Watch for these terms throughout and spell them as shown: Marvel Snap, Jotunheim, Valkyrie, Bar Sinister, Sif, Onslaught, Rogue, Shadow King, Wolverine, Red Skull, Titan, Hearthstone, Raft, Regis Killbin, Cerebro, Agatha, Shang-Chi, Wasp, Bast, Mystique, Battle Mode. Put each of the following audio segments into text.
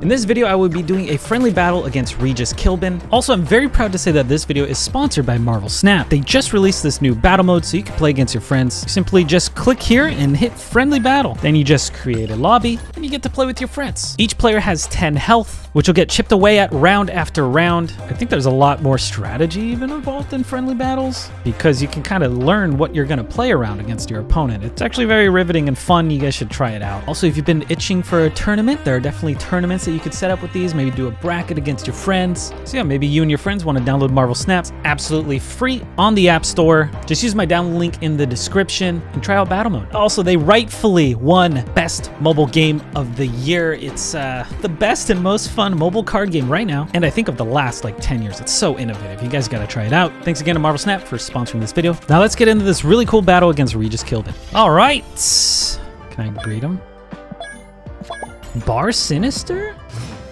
In this video, I will be doing a friendly battle against Regis Killbin. Also, I'm very proud to say that this video is sponsored by Marvel Snap. They just released this new battle mode so you can play against your friends. You simply just click here and hit friendly battle. Then you just create a lobby and you get to play with your friends. Each player has 10 health, which will get chipped away at round after round. I think there's a lot more strategy even involved in friendly battles because you can kind of learn what you're going to play around against your opponent. It's actually very riveting and fun. You guys should try it out. Also, if you've been itching for a tournament, there are definitely tournaments that you could set up with these, maybe do a bracket against your friends. So yeah, maybe you and your friends want to download Marvel Snap. It's absolutely free on the App Store. Just use my download link in the description and try out Battle Mode. Also, they rightfully won Best Mobile Game of the Year. It's the best and most fun mobile card game right now, and I think of the last like 10 years. It's so innovative. You guys got to try it out. Thanks again to Marvel Snap for sponsoring this video. Now let's get into this really cool battle against Regis Killbin. All right. Can I greet him? Bar Sinister?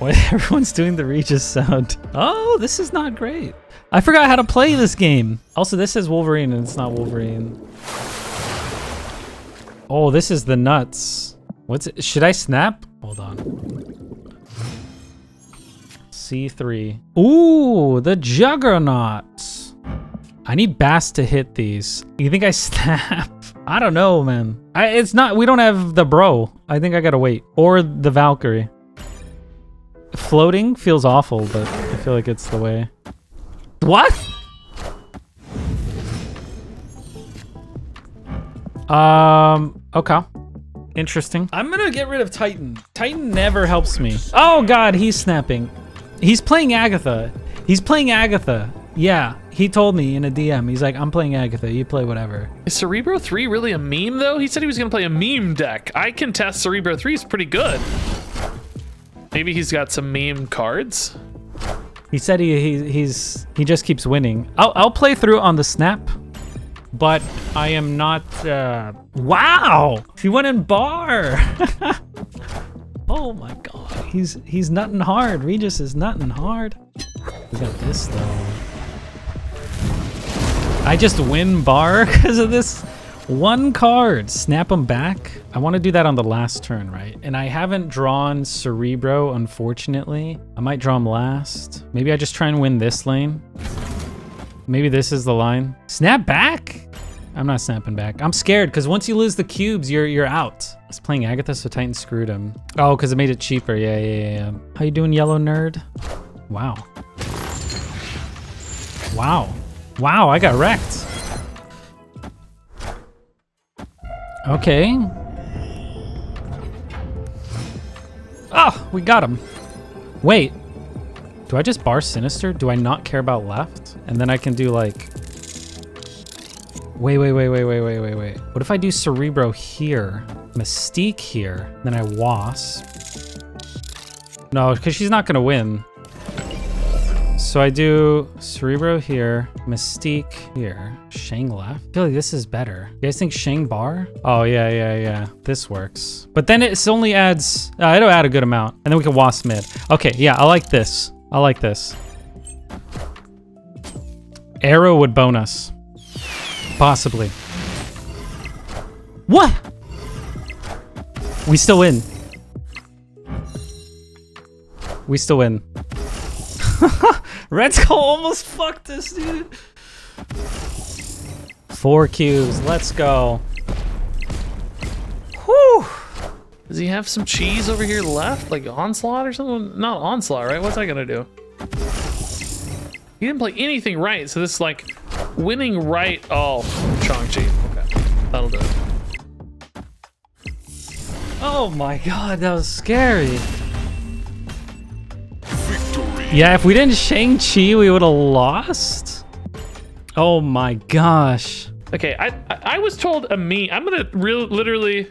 Boy, everyone's doing the Regis sound. Oh, this is not great. I forgot how to play this game. Also, this is Wolverine and it's not Wolverine. Oh, this is the nuts. What's it? Should I snap? Hold on. C3. Ooh, the Juggernauts. I need Bast to hit these. You think I snap? I don't know, man. It's not, we don't have the bro. I think I gotta wait. Or the Valkyrie. Floating feels awful, but I feel like it's the way. What? Okay. Interesting. I'm gonna get rid of Titan. Titan never helps me. Oh God, he's snapping. He's playing Agatha. He's playing Agatha. Yeah, he told me in a DM. He's like, I'm playing Agatha, you play whatever. Is Cerebro 3 really a meme though? He said he was gonna play a meme deck. I can test Cerebro 3 is pretty good. Maybe he's got some meme cards. He said he just keeps winning. I'll play through on the snap, but I am not, wow! He went in bar. Oh my God, he's nuttin' hard. Regis is nuttin' hard. We got this though. I just win bar because of this one card. Snap them back. I want to do that on the last turn, right? And I haven't drawn Cerebro, unfortunately. I might draw him last. Maybe I just try and win this lane. Maybe this is the line. Snap back? I'm not snapping back. I'm scared because once you lose the cubes, you're out. I was playing Agatha, so Titan screwed him. Oh, because it made it cheaper. Yeah. How you doing, yellow nerd? Wow. Wow, I got wrecked. Okay. Oh, we got him. Wait, do I just bar Sinister? Do I not care about left? And then I can do like, wait. What if I do Cerebro here, Mystique here, then I Wasp? No, because she's not gonna win. So I do Cerebro here, Mystique here, Shang left. I feel like this is better. You guys think Shang bar? Oh yeah. This works. But then it only adds, it'll add a good amount. And then we can Wasp mid. Okay, yeah, I like this. Arrow would bone us. Possibly. What? We still win. Red Skull almost fucked us, dude. 4 cubes, let's go. Whew. Does he have some cheese over here left? Like Onslaught or something? Not Onslaught, right? What's I gonna do? He didn't play anything right, so this is like winning right. Oh, Shang-Chi. Okay, that'll do it. Oh my God, that was scary. Yeah, if we didn't Shang-Chi, we would have lost. Oh my gosh. Okay, I was told a meme. I'm gonna literally.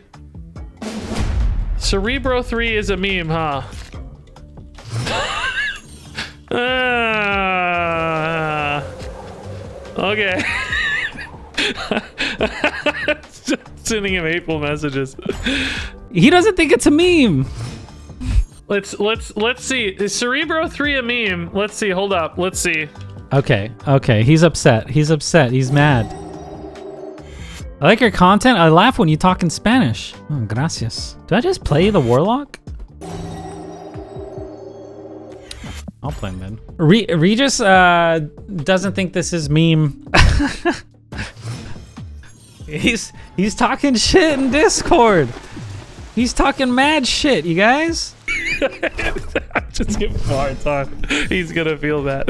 Cerebro 3 is a meme, huh? Okay. Just sending him hateful messages. He doesn't think it's a meme. Let's see. Is Cerebro 3 a meme? Let's see. Hold up. Let's see. Okay. He's upset. He's mad. I like your content. I laugh when you talk in Spanish. Oh, gracias. Do I just play the Warlock? I'll play him then. Regis doesn't think this is meme. He's talking shit in Discord. He's talking mad shit, you guys. I'm just giving him a hard time. He's gonna feel that.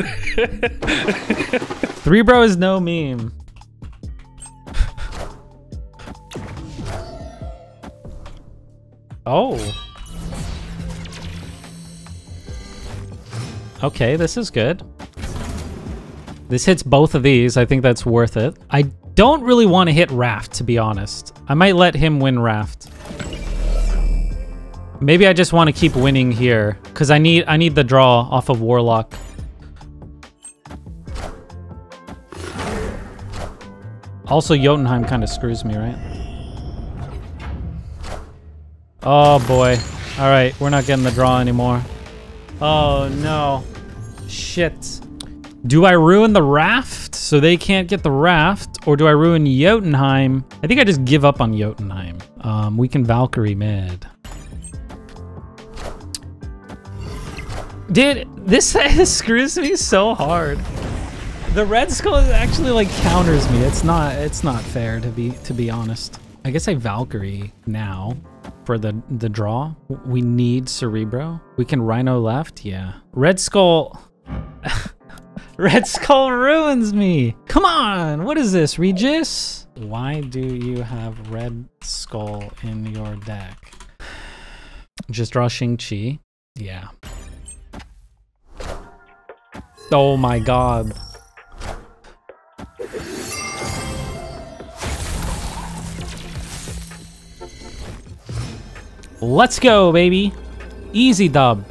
Three bro is no meme. Oh. Okay, this is good. This hits both of these. I think that's worth it. I don't really want to hit Raft, to be honest. I might let him win Raft. Maybe I just want to keep winning here, because I need the draw off of Warlock. Also, Jotunheim kind of screws me, right? Oh, boy. All right, we're not getting the draw anymore. Oh, no. Shit. Do I ruin the Raft so they can't get the Raft, or do I ruin Jotunheim? I think I just give up on Jotunheim. We can Valkyrie mid. Dude, this screws me so hard. The Red Skull actually like counters me. It's not fair, to be honest. I guess I Valkyrie now. For the draw, we need Cerebro. We can Rhino left, yeah. Red Skull, Red Skull ruins me. Come on, what is this, Regis? Why do you have Red Skull in your deck? Just draw Shang-Chi, yeah. Oh my God. Let's go, baby. Easy dub.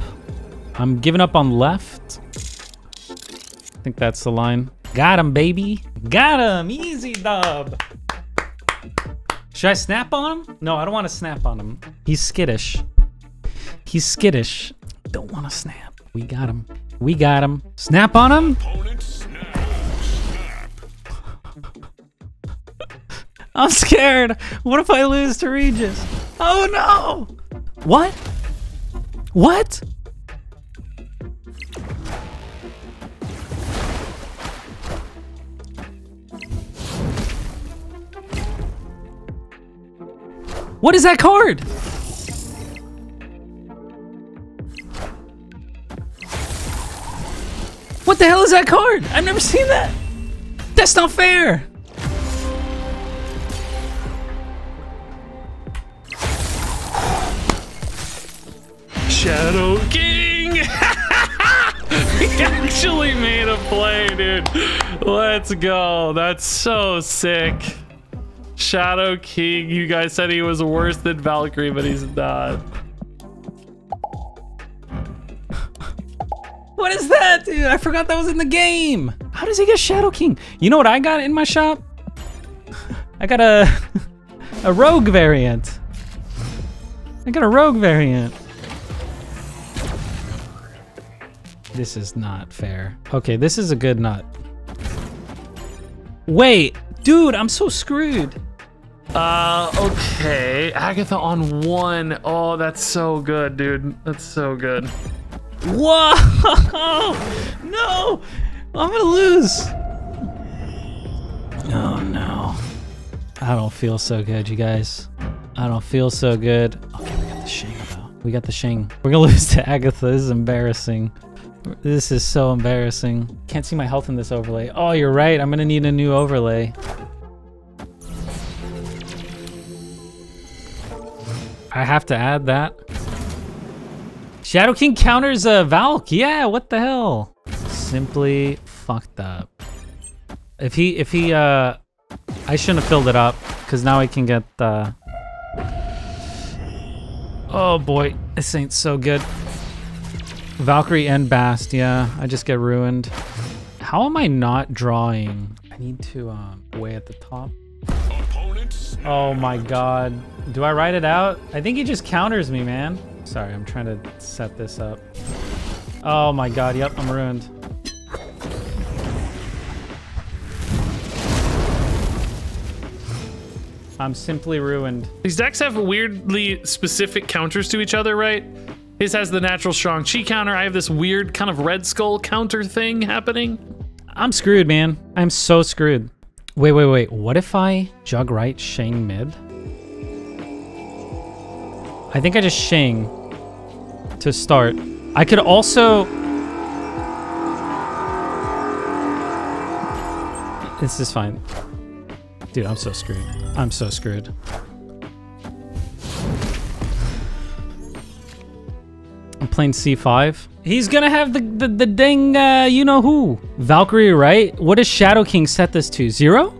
I'm giving up on left. I think that's the line. Got him, baby. Got him. Easy dub. Should I snap on him? No, I don't want to snap on him. He's skittish. He's skittish. Don't want to snap. We got him. We got him. Snap on him. I'm scared. What if I lose to Regis? Oh no! What? What? What is that card? What the hell is that card? I've never seen that. That's not fair. Shadow King! He actually made a play, dude. Let's go. That's so sick. Shadow King, you guys said he was worse than Valkyrie, but he's not. What is that, dude? I forgot that was in the game. How does he get Shadow King? You know what I got in my shop? I got a Rogue variant. I got a Rogue variant. This is not fair. Okay, this is a good nut. Wait, dude, I'm so screwed. Okay. Agatha on one. Oh, that's so good, dude. That's so good. Whoa! No! I'm gonna lose. Oh, no. I don't feel so good, you guys. I don't feel so good. Okay, we got the Shang, though. We got the Shang. We're gonna lose to Agatha. This is embarrassing. This is so embarrassing. Can't see my health in this overlay. Oh, you're right. I'm gonna need a new overlay. I have to add that. Shadow King counters a Valk. Yeah, what the hell? Simply fucked up. If he I shouldn't have filled it up, because now I can get the... Oh boy, this ain't so good. Valkyrie and Bast, yeah. I just get ruined. How am I not drawing? I need to way at the top. Oh my God. Do I write it out? I think he just counters me, man. Sorry, I'm trying to set this up. Oh my God, yep, I'm ruined. I'm simply ruined. These decks have weirdly specific counters to each other, right? His has the natural Shang-Chi counter. I have this weird kind of Red Skull counter thing happening. I'm screwed, man. I'm so screwed. Wait, wait, wait. What if I jug right Shang mid? I think I just Shang to start. I could also... This is fine. Dude, I'm so screwed. I'm so screwed. I'm playing C5. He's gonna have the dang, you know who. Valkyrie, right? What does Shadow King set this to? 0?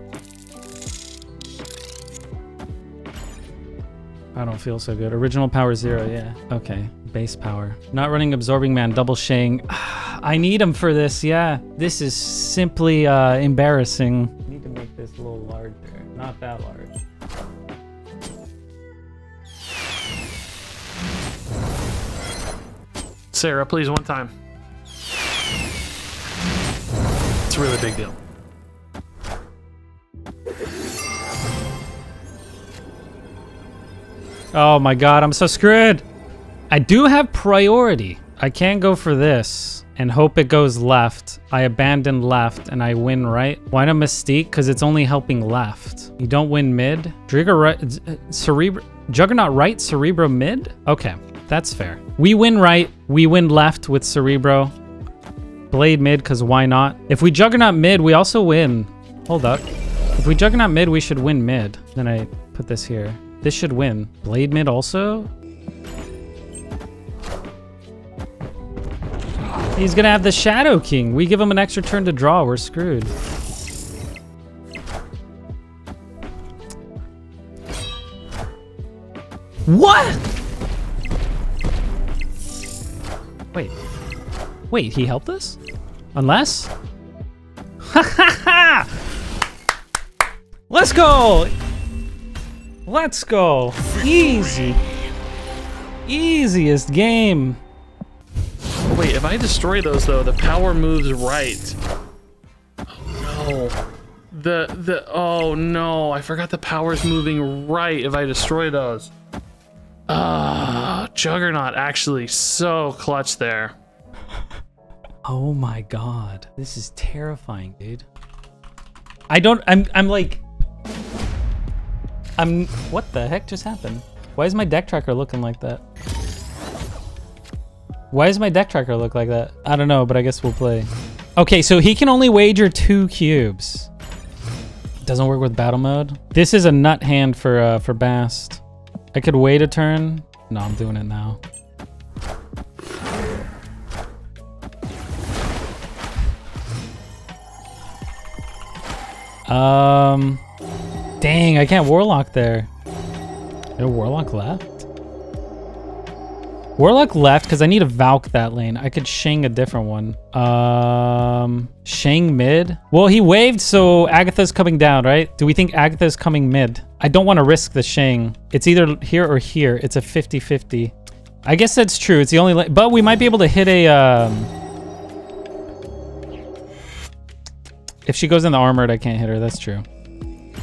I don't feel so good. Original power 0, yeah. Okay, base power. Not running Absorbing Man, double Shang. I need him for this, yeah. This is simply embarrassing. I need to make this a little larger, not that large. Sarah, please, one time. It's a really big deal. Oh my god, I'm so screwed. I do have priority. I can go for this and hope it goes left. I abandon left and I win right. Why not Mystique? Because it's only helping left. You don't win mid. Drigger right, Cerebro, Juggernaut right, Cerebro mid? Okay, that's fair. We win right, we win left with Cerebro. Blade mid, because why not? If we Juggernaut mid, we also win. Hold up. If we Juggernaut mid, we should win mid. Then I put this here. This should win. Blade mid also? He's gonna have the Shadow King. We give him an extra turn to draw. We're screwed. What? Wait. Wait, he helped us? Unless? Ha ha ha! Let's go! Let's go. Easy. Easiest game. Wait, if I destroy those though, the power moves right. Oh no. Oh no, I forgot the power's moving right if I destroy those. Juggernaut actually so clutch there. Oh my god. This is terrifying, dude. I'm what the heck just happened? Why is my deck tracker looking like that? Why does my deck tracker look like that? I don't know, but I guess we'll play. Okay, so he can only wager 2 cubes. Doesn't work with battle mode. This is a nut hand for Bast. I could wait a turn. No, I'm doing it now. Dang, I can't Warlock there. No Warlock left? Warlock left, because I need to Valk that lane. I could Shang a different one. Shang mid? Well, he waved, so Agatha's coming down, right? Do we think Agatha's coming mid? I don't want to risk the Shang. It's either here or here. It's a 50-50. I guess that's true. It's the only lane, but we might be able to hit a... If she goes in the armored, I can't hit her. That's true.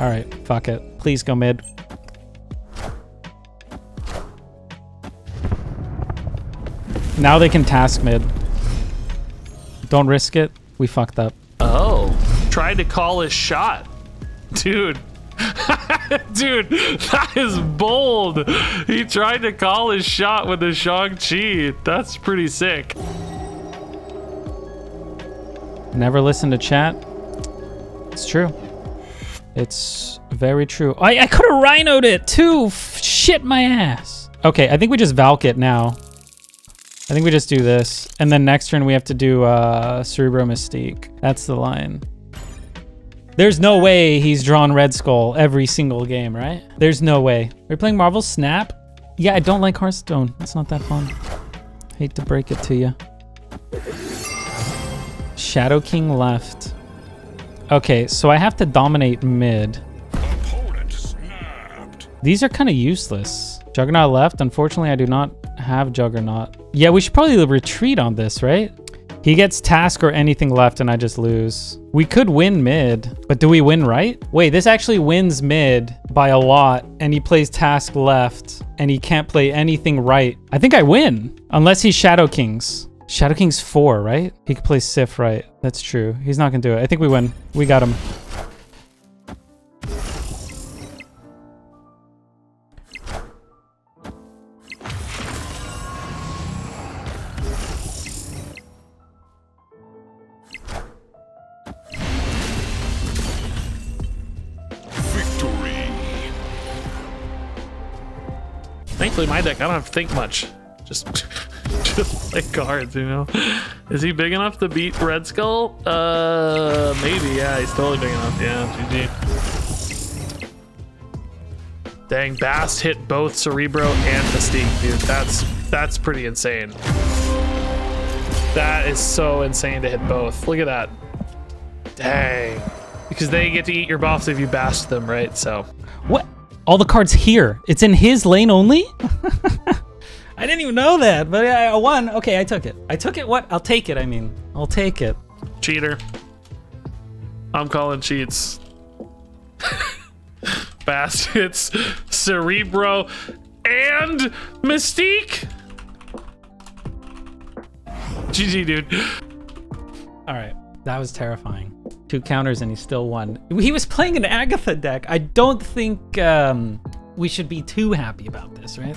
All right, fuck it. Please go mid. Now they can task mid. Don't risk it. We fucked up. Oh, tried to call his shot. Dude. Dude, that is bold. He tried to call his shot with the Shang-Chi. That's pretty sick. Never listen to chat. It's true. It's very true. I could have rhinoed it too. Shit my ass. Okay, I think we just Valk it now. I think we just do this. And then next turn we have to do Cerebro Mystique. That's the line. There's no way he's drawn Red Skull every single game, right? There's no way. We're playing Marvel Snap. Yeah, I don't like Hearthstone. It's not that fun. Hate to break it to you. Shadow King left. Okay, so I have to dominate mid. These are kind of useless. Juggernaut left. Unfortunately, I do not have Juggernaut. Yeah, we should probably retreat on this, right? He gets task or anything left and I just lose. We could win mid, but do we win right? Wait, this actually wins mid by a lot and he plays task left and he can't play anything right. I think I win, unless he Shadow Kings. Shadow King's 4, right? He could play Sif right. That's true. He's not gonna do it. I think we win. We got him. Thankfully, my deck, I don't have to think much. Just play cards, you know? Is he big enough to beat Red Skull? Maybe, yeah, he's totally big enough. Yeah, GG. Dang, Bast hit both Cerebro and Mystique, dude. That's pretty insane. That is so insane to hit both. Look at that. Dang. Because they get to eat your buffs if you Bast them, right? So. What? All the cards here. It's in his lane only? I didn't even know that, but I won. Okay, I took it. I took it. What? I'll take it, I mean. I'll take it. Cheater. I'm calling cheats. Bast hits Cerebro and Mystique. GG, dude. All right. That was terrifying. 2 counters and he still won. He was playing an Agatha deck. I don't think we should be too happy about this, right?